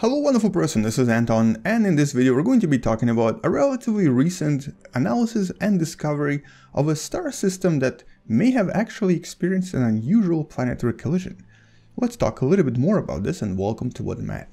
Hello wonderful person, this is Anton, and in this video we're going to be talking about a relatively recent analysis and discovery of a star system that may have actually experienced an unusual planetary collision. Let's talk a little bit more about this, and welcome to What da Math.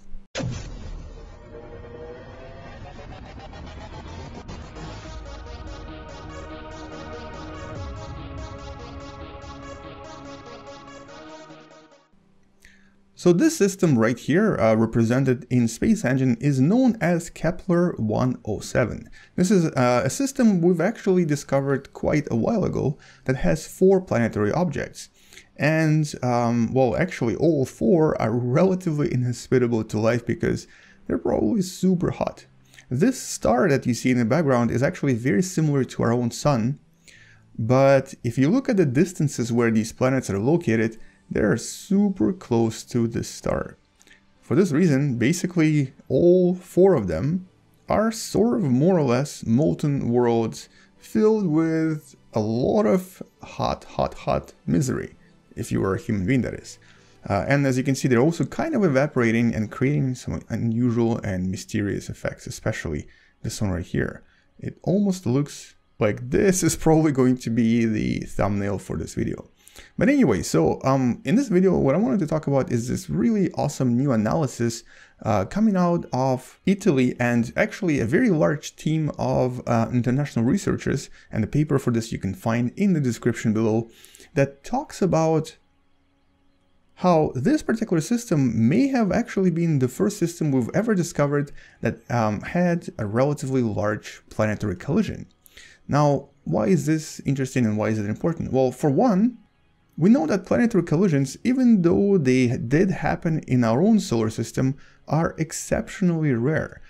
So this system right here, represented in Space Engine, is known as Kepler-107. This is a system we've actually discovered quite a while ago that has four planetary objects. And, well, actually all four are relatively inhospitable to life because they're probably super hot. This star that you see in the background is actually very similar to our own sun. But if you look at the distances where these planets are located, they're super close to this star. For this reason, basically all four of them are sort of more or less molten worlds filled with a lot of hot misery, if you are a human being, that is. And as you can see, they're also kind of evaporating and creating some unusual and mysterious effects, especially this one right here. It almost looks like this is probably going to be the thumbnail for this video. But anyway, so in this video, what I wanted to talk about is this really awesome new analysis coming out of Italy, and actually a very large team of international researchers, and the paper for this you can find in the description below, that talks about how this particular system may have actually been the first system we've ever discovered that had a relatively large planetary collision. Now, why is this interesting and why is it important? Well, for one, we know that planetary collisions, even though they did happen in our own solar system, are exceptionally rare.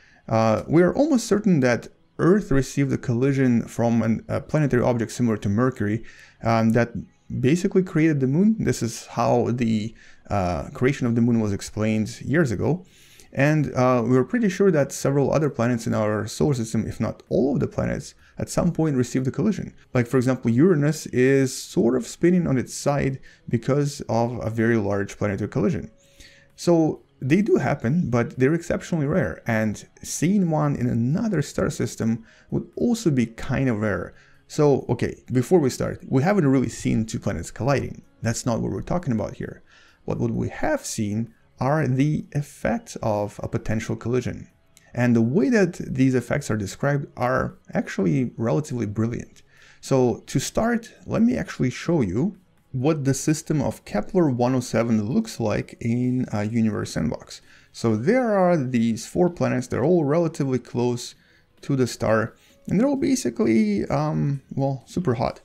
We are almost certain that Earth received a collision from a planetary object similar to Mercury that basically created the Moon. This is how the creation of the Moon was explained years ago. And we were pretty sure that several other planets in our solar system, if not all of the planets, at some point received a collision. Like, for example, Uranus is sort of spinning on its side because of a very large planetary collision. So they do happen, but they're exceptionally rare. And seeing one in another star system would also be kind of rare. So, okay, before we start, we haven't really seen two planets colliding. That's not what we're talking about here. But what we have seen are the effects of a potential collision. And the way that these effects are described are actually relatively brilliant. So to start, let me actually show you what the system of Kepler-107 looks like in Universe Sandbox. So there are these four planets, they're all relatively close to the star, and they're all basically, well, super hot,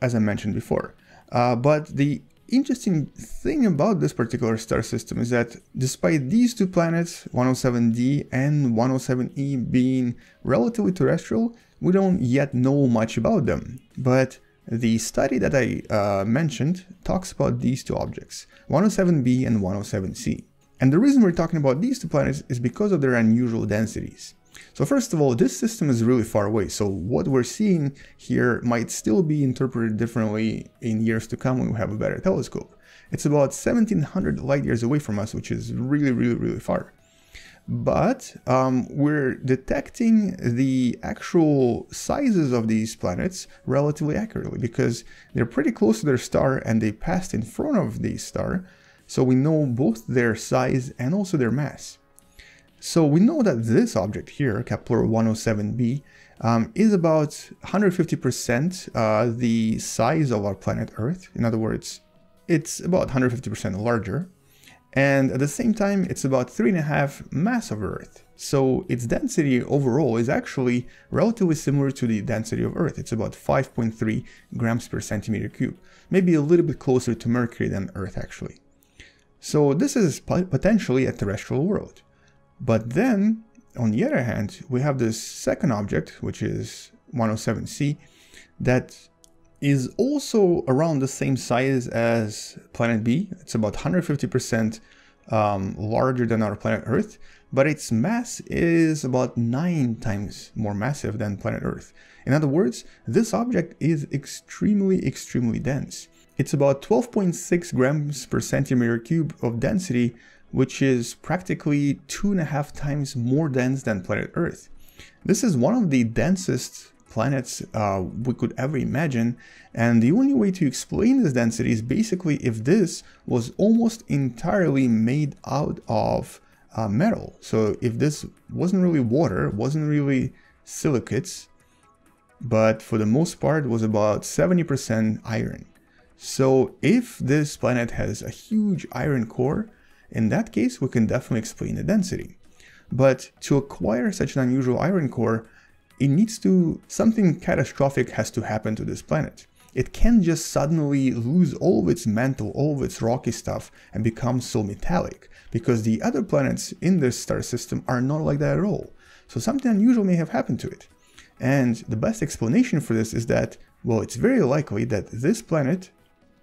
as I mentioned before. But the interesting thing about this particular star system is that despite these two planets, 107d and 107e, being relatively terrestrial, we don't yet know much about them. But the study that I mentioned talks about these two objects, 107b and 107c. And the reason we're talking about these two planets is because of their unusual densities. So first of all, this system is really far away, so what we're seeing here might still be interpreted differently in years to come when we have a better telescope. It's about 1700 light years away from us, which is really far. But we're detecting the actual sizes of these planets relatively accurately because they're pretty close to their star and they passed in front of the star, so we know both their size and also their mass. So we know that this object here, Kepler-107b, is about 150% the size of our planet Earth. In other words, it's about 150% larger. And at the same time, it's about 3.5 mass of Earth. So its density overall is actually relatively similar to the density of Earth. It's about 5.3 grams per centimeter cube, maybe a little bit closer to Mercury than Earth actually. So this is potentially a terrestrial world. But then, on the other hand, we have this second object, which is 107c, that is also around the same size as planet B. It's about 150% larger than our planet Earth, but its mass is about 9 times more massive than planet Earth. In other words, this object is extremely dense. It's about 12.6 grams per centimeter cube of density, which is practically 2.5 times more dense than planet Earth. This is one of the densest planets we could ever imagine, and the only way to explain this density is basically if this was almost entirely made out of metal. So if this wasn't really water, wasn't really silicates, but for the most part was about 70% iron. So if this planet has a huge iron core, in that case we can definitely explain the density. But to acquire such an unusual iron core, it needs to, something catastrophic has to happen to this planet. It can't just suddenly lose all of its mantle, all of its rocky stuff and become so metallic, because the other planets in this star system are not like that at all. So something unusual may have happened to it. And the best explanation for this is that, well, it's very likely that this planet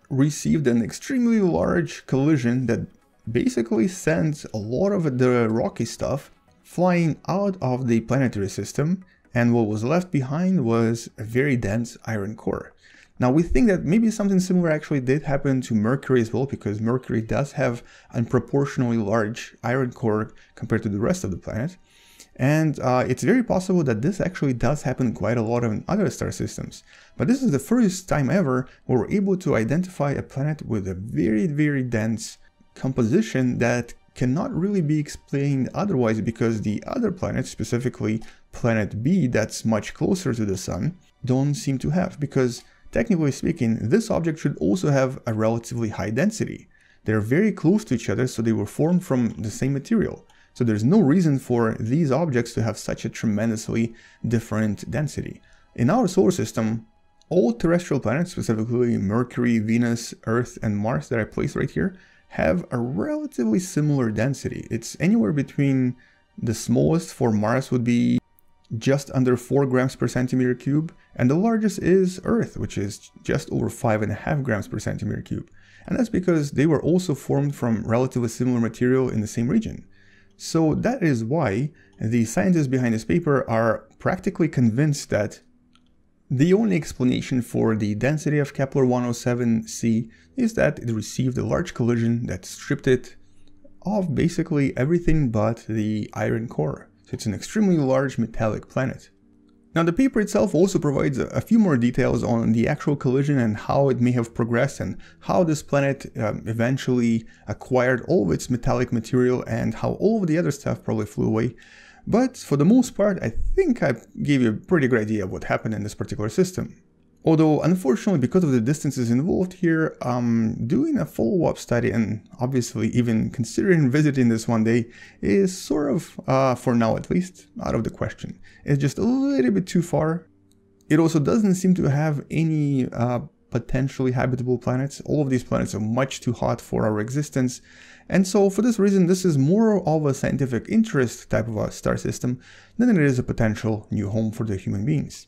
received an extremely large collision that basically sends a lot of the rocky stuff flying out of the planetary system, and what was left behind was a very dense iron core. Now, we think that maybe something similar actually did happen to Mercury as well, because Mercury does have an proportionally large iron core compared to the rest of the planet. And it's very possible that this actually does happen quite a lot in other star systems. But this is the first time ever where we're able to identify a planet with a very, very dense composition that cannot really be explained otherwise, because the other planets, specifically planet B, that's much closer to the Sun, don't seem to have. Because technically speaking, this object should also have a relatively high density. They're very close to each other, so they were formed from the same material. So there's no reason for these objects to have such a tremendously different density. In our solar system, all terrestrial planets, specifically Mercury, Venus, Earth, and Mars that I placed right here, have a relatively similar density. It's anywhere between, the smallest for Mars would be just under 4 grams per centimeter cube, and the largest is Earth, which is just over 5.5 grams per centimeter cube. And that's because they were also formed from relatively similar material in the same region. So that is why the scientists behind this paper are practically convinced that the only explanation for the density of Kepler-107c is that it received a large collision that stripped it of basically everything but the iron core. So it's an extremely large metallic planet. Now, the paper itself also provides a few more details on the actual collision and how it may have progressed, and how this planet eventually acquired all of its metallic material, and how all of the other stuff probably flew away. But for the most part, I think I gave you a pretty good idea of what happened in this particular system. Although, unfortunately, because of the distances involved here, doing a follow-up study and obviously even considering visiting this one day is sort of, for now at least, out of the question. It's just a little bit too far. It also doesn't seem to have any potentially habitable planets. All of these planets are much too hot for our existence. And so for this reason, this is more of a scientific interest type of a star system than it is a potential new home for the human beings.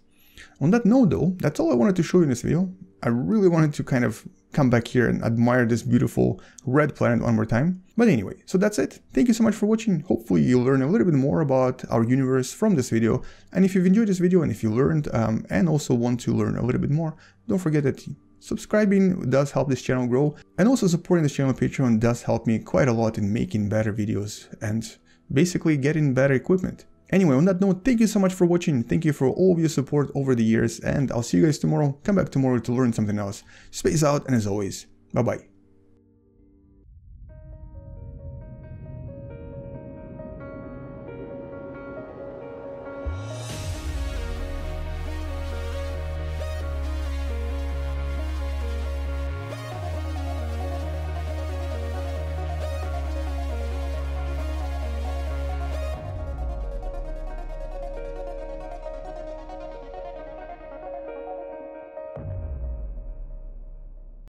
On that note though, that's all I wanted to show you in this video. I really wanted to kind of come back here and admire this beautiful red planet one more time. But anyway, so that's it. Thank you so much for watching. Hopefully you learned a little bit more about our universe from this video. And if you've enjoyed this video and if you learned and also want to learn a little bit more, don't forget that subscribing does help this channel grow. And also supporting this channel on Patreon does help me quite a lot in making better videos and basically getting better equipment. Anyway, on that note, thank you so much for watching, thank you for all of your support over the years, and I'll see you guys tomorrow. Come back tomorrow to learn something else. Space out, and as always, bye-bye.